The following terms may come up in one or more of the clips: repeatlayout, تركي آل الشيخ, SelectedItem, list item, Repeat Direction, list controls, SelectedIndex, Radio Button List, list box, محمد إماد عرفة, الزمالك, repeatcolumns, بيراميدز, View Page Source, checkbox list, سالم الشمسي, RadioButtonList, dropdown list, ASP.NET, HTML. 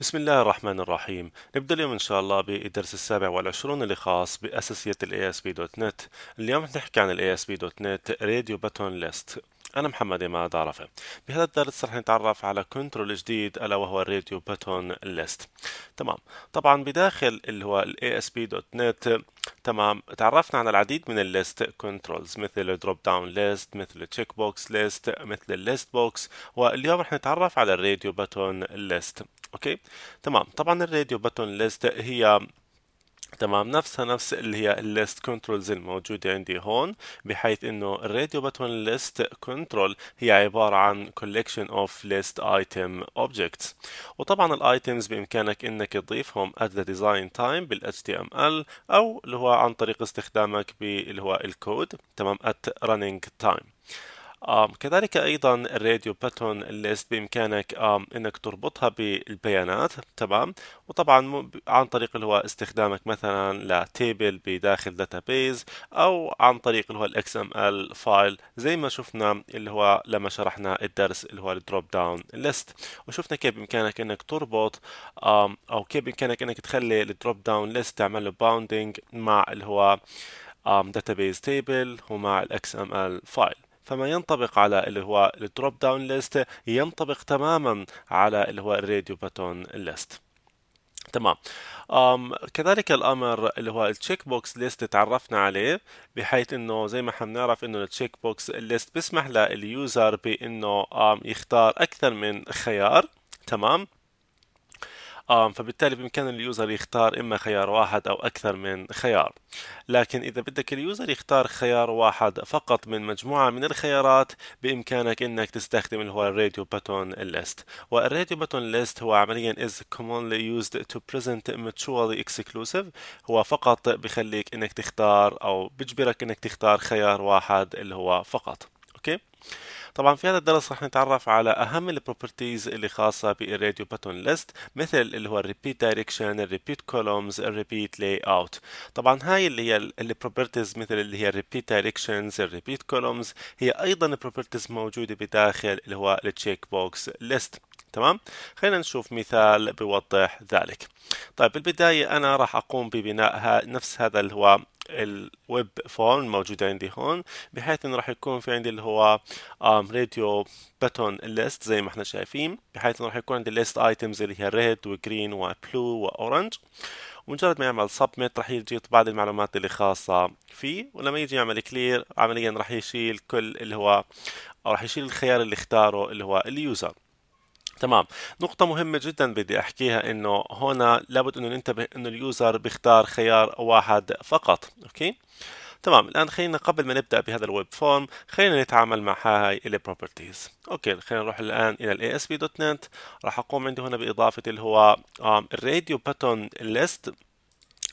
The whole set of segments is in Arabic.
بسم الله الرحمن الرحيم. نبدأ اليوم إن شاء الله بالدرس 27 اللي خاص بأساسيات ال ASP.NET. اليوم نحكي عن ال ASP.NET Radio Button List. أنا محمد إماد عرفة. بهذا الدرس رح نتعرف على كنترول جديد ألا وهو Radio Button List. تمام. طبعا بداخل اللي هو ال ASP.NET تمام تعرفنا على العديد من الليست كنترولز مثل dropdown list، مثل checkbox list، مثل list box، واليوم رح نتعرف على الراديو بتون list. اوكي تمام. طبعا الراديو بتون list هي تمام نفس اللي هي الليست كنترولز الموجودة عندي هون، بحيث انه الراديو بتون ليست كنترول هي عبارة عن collection of list item objects، وطبعا الايتمز بامكانك انك تضيفهم at the design time بالHTML او اللي هو عن طريق استخدامك باللي هو الكود تمام at running time. كذلك أيضا الراديو باتون ليست بإمكانك إنك تربطها بالبيانات تمام، وطبعا عن طريق اللي هو استخدامك مثلا لتيبل بداخل داتابيز أو عن طريق اللي هو XML فايل زي ما شفنا اللي هو لما شرحنا الدرس اللي هو الدروب داون ليست، وشفنا كيف بإمكانك إنك تربط أو كيف بإمكانك إنك تخلي الدروب داون ليست تعمله باوندينج مع اللي هو داتابيز تيبل ومع XML فايل. فما ينطبق على اللي هو الدروب داون ليست ينطبق تماما على اللي هو الراديو بتون ليست. تمام. كذلك الامر اللي هو التشيك بوكس ليست تعرفنا عليه، بحيث انه زي ما حنعرف انه التشيك بوكس ليست بيسمح لليوزر بانه يختار اكثر من خيار تمام، فبالتالي بإمكان اليوزر يختار إما خيار واحد أو أكثر من خيار. لكن إذا بدك اليوزر يختار خيار واحد فقط من مجموعة من الخيارات بإمكانك إنك تستخدم اللي هو الراديو بتون ليست. والراديو بتون ليست هو عمليا is commonly used to present mutually exclusive، هو فقط بخليك إنك تختار أو بجبرك إنك تختار خيار واحد اللي هو فقط. أوكي؟ طبعا في هذا الدرس رح نتعرف على اهم البروبرتيز اللي خاصه بالراديو بتون ليست، مثل اللي هو الريبيت دايركشن، الريبيت كولومز، الريبيت لاي اوت. طبعا هاي اللي هي البروبرتيز مثل اللي هي الريبيت دايركشنز، الريبيت كولومز، هي ايضا بروبرتيز موجوده بداخل اللي هو التشيك بوكس ليست. تمام، خلينا نشوف مثال بيوضح ذلك. طيب بالبدايه انا راح اقوم ببناء نفس هذا اللي هو الويب فورم موجود عندي هون، بحيث انه راح يكون في عندي اللي هو راديو بتون ليست زي ما احنا شايفين، بحيث انه راح يكون عندي ليست ايتمز اللي هي ريد وجرين وبلو واورنج، ومجرد ما يعمل سبميت راح يجي بعض المعلومات اللي خاصه فيه، ولما يجي يعمل كلير عمليا راح يشيل كل اللي هو او راح يشيل الخيار اللي اختاره اللي هو اليوزر. تمام. نقطة مهمة جدا بدي احكيها انه هنا لابد انه ننتبه انه اليوزر بيختار خيار واحد فقط. اوكي تمام. الان خلينا قبل ما نبدا بهذا الويب فورم خلينا نتعامل مع هاي البروبرتيز. اوكي خلينا نروح الان الى ال ASP.NET. راح اقوم عندي هنا باضافة اللي هو الراديو بتون ليست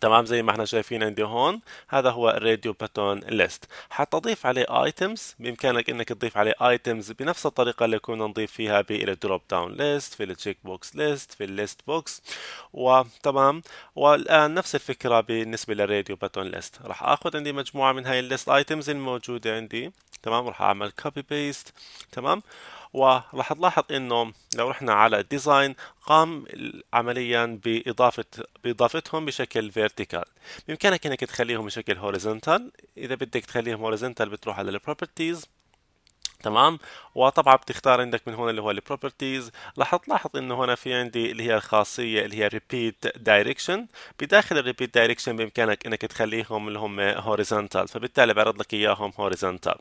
تمام زي ما احنا شايفين عندي هون، هذا هو الراديو بتون ليست. حتضيف عليه ايتمز، بامكانك انك تضيف عليه ايتمز بنفس الطريقه اللي كنا نضيف فيها بالدروب داون ليست، في التشيك بوكس ليست، في الليست بوكس، وتمام. والان نفس الفكره بالنسبه للراديو بتون ليست. راح اخذ عندي مجموعه من هاي الليست ايتمز الموجوده عندي تمام، راح اعمل كوبي بيست تمام، وراح تلاحظ انه لو رحنا على الديزاين قام عمليا باضافتهم بشكل فيرتيكال. بامكانك انك تخليهم بشكل هوريزونتال، اذا بدك تخليهم هوريزونتال بتروح على البروبرتيز تمام، وطبعا بتختار عندك من هنا اللي هو البروبرتيز. راح تلاحظ انه هنا في عندي اللي هي الخاصيه اللي هي ريبيت دايركشن، بداخل الريبيت دايركشن بامكانك انك تخليهم اللي هم هوريزونتال، فبالتالي بعرض لك اياهم هوريزونتال.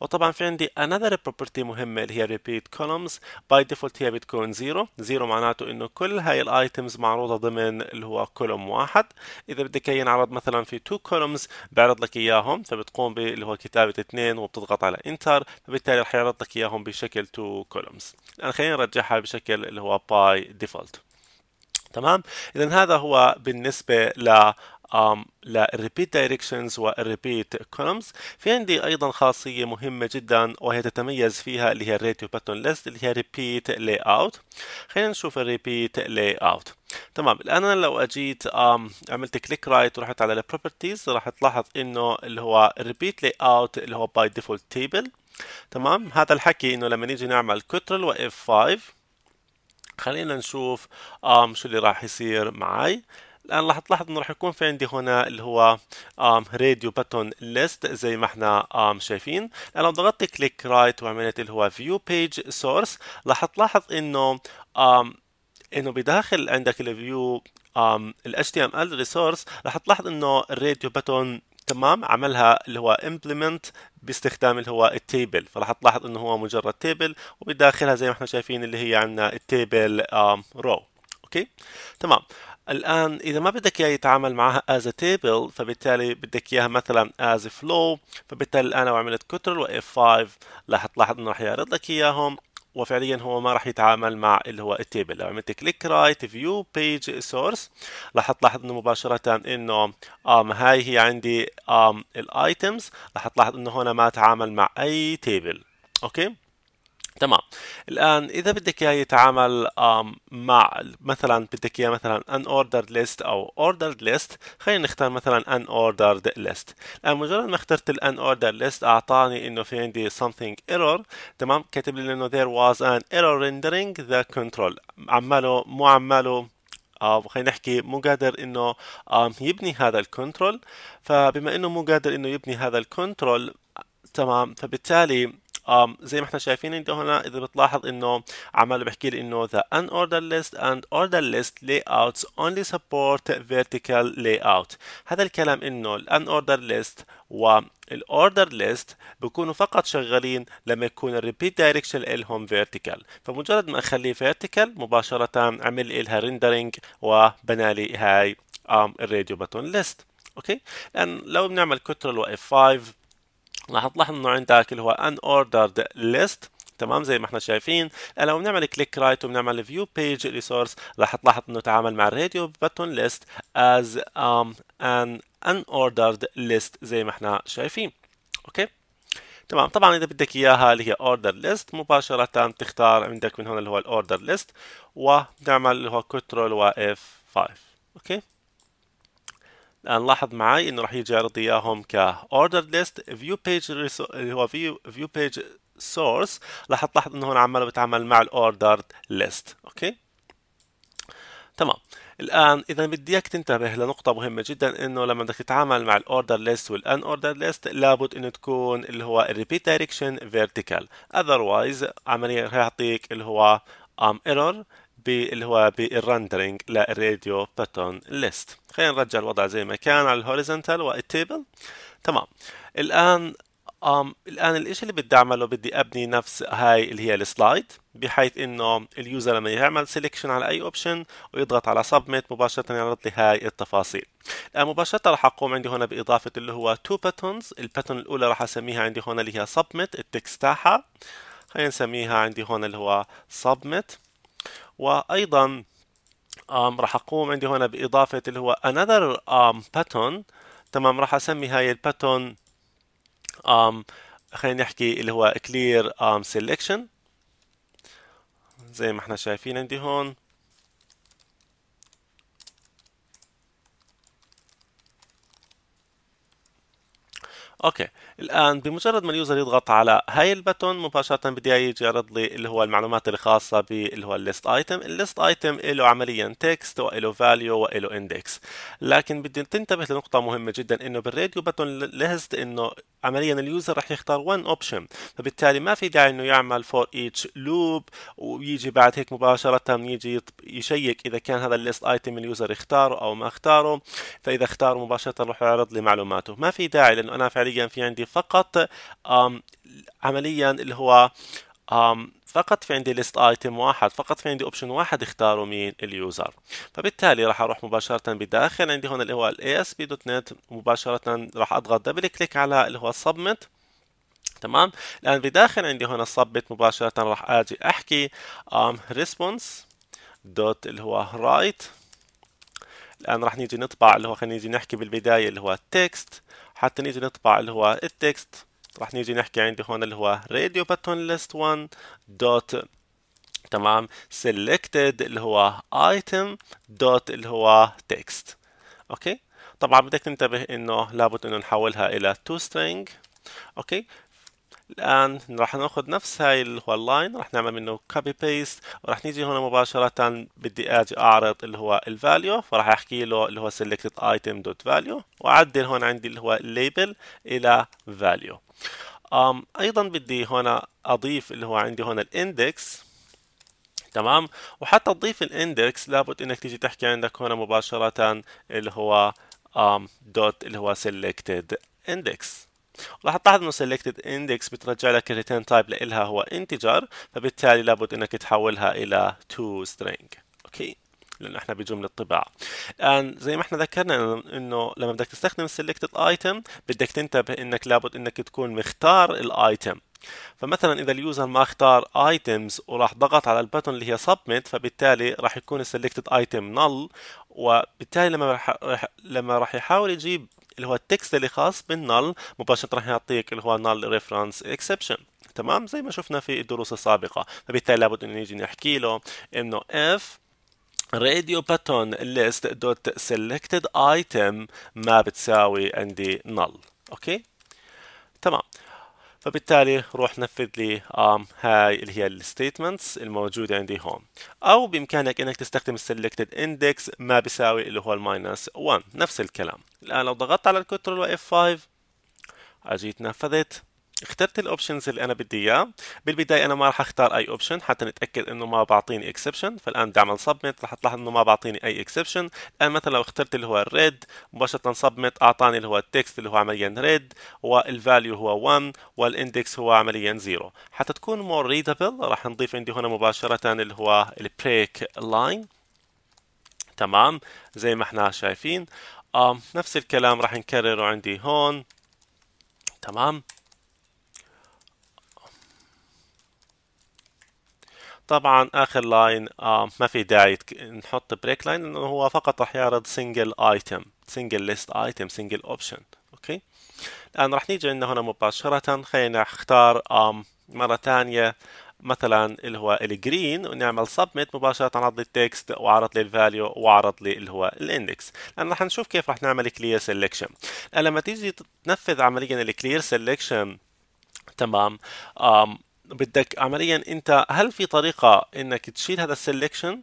وطبعا في عندي انذر بروبرتي مهمه اللي هي ريبيت كولومز، باي ديفولت هي بتكون زيرو. زيرو معناته انه كل هاي الايتمز معروضه ضمن اللي هو كولوم واحد، اذا بدك ينعرض مثلا في تو كولومز بعرض لك اياهم، فبتقوم باللي هو كتابه اثنين وبتضغط على انتر، فبالتالي راح يعرض لك اياهم بشكل 2 كولومز. الان خلينا نرجعها بشكل اللي هو باي ديفولت. تمام؟ اذا هذا هو بالنسبه للريبيت دايركشنز والريبيت كولومز. في عندي ايضا خاصيه مهمه جدا وهي تتميز فيها اللي هي الراديو بتون ليست اللي هي ريبيت لاي اوت. خلينا نشوف الريبيت لاي اوت. تمام. الان انا لو اجيت عملت كليك رايت ورحت على البروبرتيز راح تلاحظ انه اللي هو الريبيت لاي اوت اللي هو باي ديفولت تيبل. تمام. هذا الحكي انه لما نيجي نعمل كنترول و F5 خلينا نشوف شو اللي راح يصير معي. الآن راح تلاحظ إنه راح يكون في عندي هنا اللي هو راديو بتون ليست زي ما إحنا شايفين. الآن لو ضغطت كليك رايت وعملت اللي هو View Page Source راح تلاحظ إنه بداخل عندك الفيو HTML ريسورس راح تلاحظ إنه الراديو بتون تمام عملها اللي هو implement باستخدام اللي هو التيبل، فراح تلاحظ إنه هو مجرد تيبل وبداخلها زي ما إحنا شايفين اللي هي عندنا التيبل رو. اوكي تمام. الآن إذا ما بدك إياه يتعامل معها as a table فبالتالي بدك إياها مثلا as a flow، فبالتالي الآن لو عملت كنترول و F5 راح تلاحظ إنه راح يعرض لك إياهم، وفعليا هو ما راح يتعامل مع اللي هو التيبل. لو عملت كليك رايت فيو بيج سورس راح تلاحظ إنه مباشرة إنه هاي هي عندي الايتمز، راح تلاحظ إنه هنا ما تعامل مع أي تيبل. أوكي؟ تمام. الآن إذا بدك إياه يتعامل مع مثلا بدك إياه مثلا unordered list أو ordered list، خلينا نختار مثلا unordered list. الآن مجرد ما اخترت ال unordered list أعطاني إنه في عندي something error، تمام؟ كاتب لي إنه there was an error rendering the control. مو عماله خلينا نحكي مو قادر إنه يبني هذا الكنترول، فبما إنه مو قادر إنه يبني هذا الكنترول تمام، فبالتالي زي ما احنا شايفين انت هنا اذا بتلاحظ انه عمال بحكي لي انه the unordered list and ordered list layouts only support vertical layout. هذا الكلام انه ال unordered list وال ordered list بيكونوا فقط شغالين لما يكون ال repeat direction لهم vertical، فمجرد ما اخليه vertical مباشرة عمل لها rendering وبنالي هاي الراديو بتون list. اوكي الان لو بنعمل كنترول و F5 راح تلاحظ انه عندك اللي هو unordered list تمام زي ما احنا شايفين. لو بنعمل كليك رايت وبنعمل view page resource راح تلاحظ انه تعامل مع radio button list as an unordered list زي ما احنا شايفين. اوكي تمام. طبعا اذا بدك اياها اللي هي ordered list مباشرة تختار عندك من هنا اللي هو ordered list وبنعمل اللي هو control و F5. اوكي الآن لاحظ معي إنه راح يجي يعرض إياهم ك ordered list view page اللي هو view page source راح تلاحظ إنه هنا عماله بتعامل مع ال ordered list. أوكي تمام. الآن إذا بدي إياك تنتبه لنقطة مهمة جدا إنه لما بدك تتعامل مع ال ordered list وال unordered list لابد إنه تكون اللي هو ال repeat direction vertical، otherwise عمليا راح يعطيك اللي هو error اللي هو بالرندرينج للراديو بتون ليست. خلينا نرجع الوضع زي ما كان على الهوريزونتال والتيبل. تمام. الان الشيء اللي بدي اعمله بدي ابني نفس هاي اللي هي السلايد، بحيث انه اليوزر لما يعمل سيلكشن على اي اوبشن ويضغط على سبميت مباشره يعرض لي هاي التفاصيل. الان مباشره راح اقوم عندي هنا باضافه اللي هو تو باتونز. الباتون الاولى راح اسميها عندي هنا اللي هي سبميت، التكست تاعها خلينا نسميها عندي هنا اللي هو سبميت، وايضا راح اقوم عندي هنا باضافه اللي هو another button. تمام راح اسمي هاي الباتون خلينا نحكي اللي هو clear selection زي ما احنا شايفين عندي هون. اوكي الان بمجرد ما اليوزر يضغط على هاي البتون مباشره بدي يجي يعرض لي اللي هو المعلومات الخاصه باللي هو الليست ايتم. الليست ايتم له عمليا تكست وله فاليو وله اندكس، لكن بدي تنتبه لنقطه مهمه جدا انه بالراديو بتون ليست انه عمليا اليوزر راح يختار one option، فبالتالي ما في داعي انه يعمل for each loop ويجي بعد هيك مباشره يجي يشيك اذا كان هذا الليست ايتم اليوزر اختاره او ما اختاره، فاذا اختاره مباشره راح يعرض لي معلوماته. ما في داعي لانه انا فعليا في عندي فقط عمليا اللي هو فقط في عندي list item واحد، فقط في عندي option واحد اختاره مين اليوزر، فبالتالي راح اروح مباشرة بداخل عندي هنا اللي هو ASP.NET مباشرة راح اضغط دبل كليك على اللي هو submit. تمام الان بداخل عندي هنا submit مباشرة راح اجي احكي response دوت اللي هو write. الان راح نيجي نطبع اللي هو خلينا نيجي نحكي بالبداية اللي هو text، حتى نيجي نطبع اللي هو التكست راح نيجي نحكي عندي هون اللي هو راديو باتون ليست 1 دوت تمام سيلكتد اللي هو ايتم دوت اللي هو تكست. اوكي طبعا بدك تنتبه انه لابد انه نحولها الى تو سترينج. اوكي الآن راح ناخذ نفس هاي اللي هو اللاين، راح نعمل منه كوبي بيست، وراح نيجي هنا مباشرة بدي اجي اعرض اللي هو الفاليو، فراح احكي له اللي هو selected item dot value، واعدل هون عندي اللي هو label الى value. ايضا بدي هنا اضيف اللي هو عندي هنا الاندكس، تمام. وحتى تضيف الاندكس لابد انك تيجي تحكي عندك هنا مباشرة اللي هو دوت اللي هو selected index. راح تلاحظ انه selected index بترجع لك الريتيرن تايب لها هو انتجر، فبالتالي لابد انك تحولها الى to string، اوكي، لانه احنا بجمله طباعه. الان زي ما احنا ذكرنا انه لما بدك تستخدم selected item بدك تنتبه انك لابد انك تكون مختار الايتم. فمثلا اذا اليوزر ما اختار items وراح ضغط على البتن اللي هي submit، فبالتالي راح يكون selected item null، وبالتالي لما راح يحاول يجيب اللي هو التكست اللي خاص بالنل مباشرة راح يعطيك اللي هو null reference exception، تمام، زي ما شفنا في الدروس السابقة. فبالتالي لابد انه نيجي نحكي له انه if radio button list dot selected item ما بتساوي عندي null، اوكي، تمام. فبالتالي روح نفذ لي هاي اللي هي الستيتمنتس الموجودة عندي هون، أو بإمكانك إنك تستخدم السلكتد إندكس ما بيساوي اللي هو الماينس 1، نفس الكلام. الآن لو ضغطت على الكنترول F5 أجيت نفذت، اخترت الأوبشنز اللي أنا بدي إياه. بالبداية أنا ما راح أختار أي أوبشن حتى نتأكد إنه ما بعطيني إكسبشن، فالآن بدي أعمل سبميت، راح تلاحظ إنه ما بعطيني أي إكسبشن. الآن مثلا لو اخترت اللي هو الريد مباشرة سبميت أعطاني اللي هو التكست اللي هو عمليا ريد، والفاليو هو 1، والإندكس هو عمليا 0. حتى تكون مور ريدابل راح نضيف عندي هنا مباشرة اللي هو البريك لاين، تمام، زي ما إحنا شايفين. نفس الكلام راح نكرره عندي هون، تمام. طبعا اخر لاين ما في داعي نحط بريك لاين لانه هو فقط راح يعرض سنجل ايتم، سنجل ليست ايتم، سنجل اوبشن، اوكي. الان راح نيجي عندنا هنا مباشره، خلينا نختار مره ثانيه مثلا اللي هو الجرين، ونعمل سبميت، مباشره عرض لي التكست وعرض لي الفاليو وعرض لي اللي هو الاندكس. الان راح نشوف كيف راح نعمل كلير سيلكشن. الان لما تيجي تنفذ عمليا الكلير سيلكشن، تمام، بدك عمليا انت هل في طريقه انك تشيل هذا السلكشن؟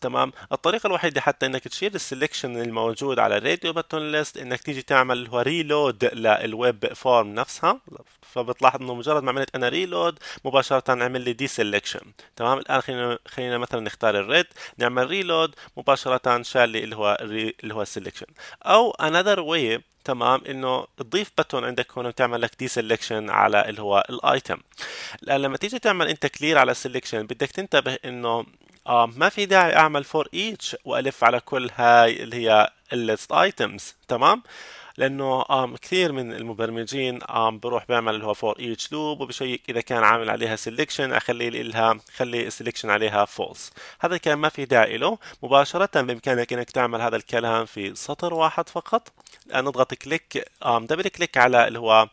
تمام، الطريقه الوحيده حتى انك تشيل السلكشن الموجود على الراديو باتون ليست انك تيجي تعمل اللي هو ريلود للويب فورم نفسها. فبتلاحظ انه مجرد ما عملت انا ريلود مباشره عمل لي دي سلكشن، تمام. الان خلينا مثلا نختار الريد، نعمل ريلود، مباشره شال لي اللي هو السلكشن. او انذر واي، تمام، انه تضيف بتون عندك هون وتعمل لك دي سيلكشن على اللي هو الايتم. الان لما تيجي تعمل انت كلير على السيلكشن بدك تنتبه انه ما في داعي اعمل فور ايتش والف على كل هاي اللي هي الليست ايتمز، تمام، لانه كثير من المبرمجين بروح بيعمل اللي هو فور ايتش لوب وبشيك اذا كان عامل عليها سيلكشن خلي السيلكشن عليها فولس. هذا الكلام ما في داعي له، مباشره بامكانك انك تعمل هذا الكلام في سطر واحد فقط. الان نضغط كليك، دبل كليك على اللي هو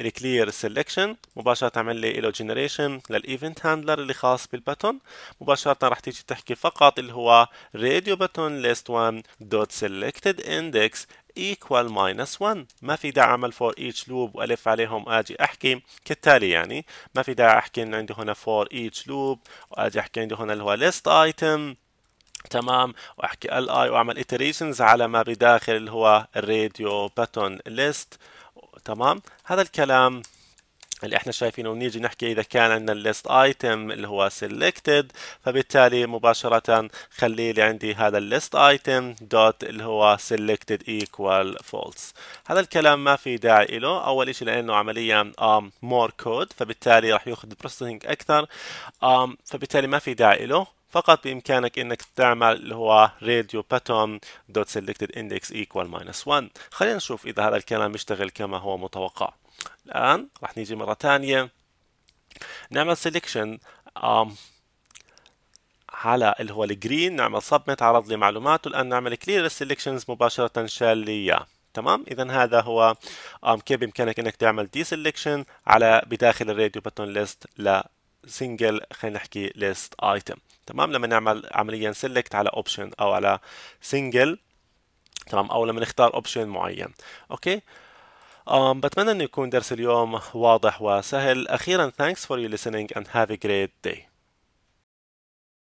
الكلير سيلكشن، مباشره عمل لي له جنريشن للايفنت هاندلر اللي خاص بالبتون. مباشره راح تيجي تحكي فقط اللي هو راديو بتون ليست 1 دوت سيلكتد اندكس equal minus 1، ما في داعي اعمل for each loop والف عليهم. اجي احكي كالتالي، يعني ما في داعي احكي انه عندي هنا for each loop، واجي احكي عندي هنا اللي هو list item، تمام، واحكي li، واعمل iterations على ما بداخل اللي هو الراديو باتون list، تمام. هذا الكلام اللي احنا شايفينه. ونيجي نحكي اذا كان عندنا الليست ايتم اللي هو سيلكتد، فبالتالي مباشره خلي لي عندي هذا الليست ايتم دوت اللي هو سيلكتد ايكوال فولس. هذا الكلام ما في داعي له، اول شيء لانه عمليا مور كود، فبالتالي راح ياخذ بروسيسنج اكثر، فبالتالي ما في داعي له. فقط بإمكانك إنك تعمل اللي هو radio button dot selected index equal minus 1. خلينا نشوف إذا هذا الكلام يشتغل كما هو متوقع. الآن راح نيجي مرة ثانية نعمل selection على اللي هو الجرين، نعمل submit، عرض لي معلوماته. الآن نعمل clear selections، مباشرة شال لي إياه، تمام. إذا هذا هو كيف بإمكانك إنك تعمل deselection على بداخل الراديو باتون list لسنجل، خلينا نحكي list item، تمام، لما نعمل عمليا سيلكت على اوبشن او على سنجل، تمام، او لما نختار اوبشن معين، اوكي. بتمنى انه يكون درس اليوم واضح وسهل. اخيرا thanks for your listening and have a great day.